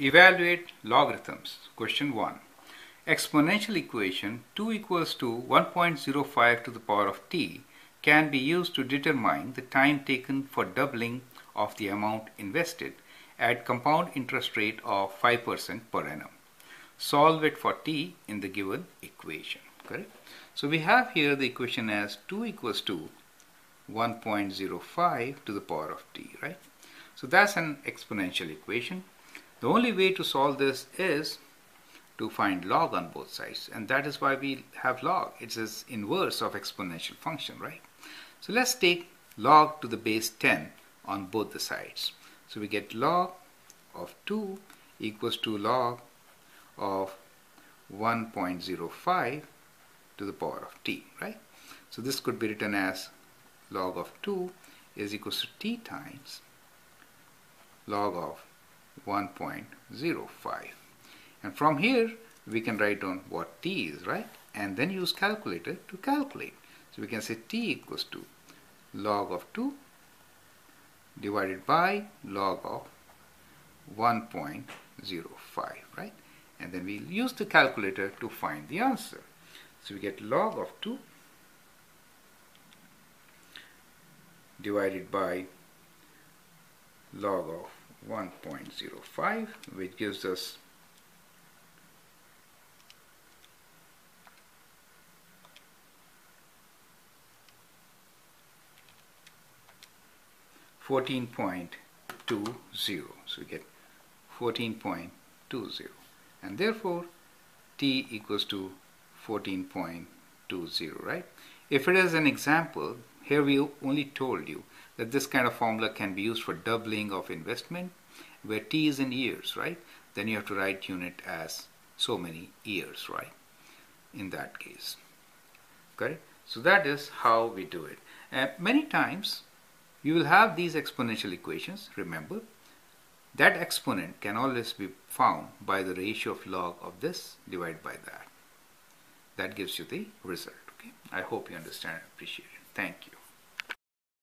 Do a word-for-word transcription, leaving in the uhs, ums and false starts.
Evaluate logarithms. Question one. Exponential equation two equals to one point zero five to the power of t can be used to determine the time taken for doubling of the amount invested at compound interest rate of five percent per annum. Solve it for t in the given equation. Correct? So we have here the equation as two equals to one point zero five to the power of t, right? So that's an exponential equation. The only way to solve this is to find log on both sides, and that is why we have log. It is inverse of exponential function, right? So let's take log to the base ten on both the sides. So we get log of two equals to log of one point zero five to the power of t, right? So this could be written as log of two is equals to t times log of one point zero five. And from here we can write down what t is, right? And then use calculator to calculate. So we can say t equals to log of two divided by log of one point zero five, right? And then we use the calculator to find the answer. So we get log of two divided by log of one point zero five, which gives us fourteen point two zero. So we get fourteen point two zero, and therefore t equals to fourteen point two zero, right? If it is an example, here we only told you that this kind of formula can be used for doubling of investment where t is in years, right? Then you have to write unit as so many years, right? In that case, okay? So that is how we do it. And many times you will have these exponential equations. Remember that exponent can always be found by the ratio of log of this divided by that. That gives you the result. Okay, I hope you understand and appreciate it. Thank you.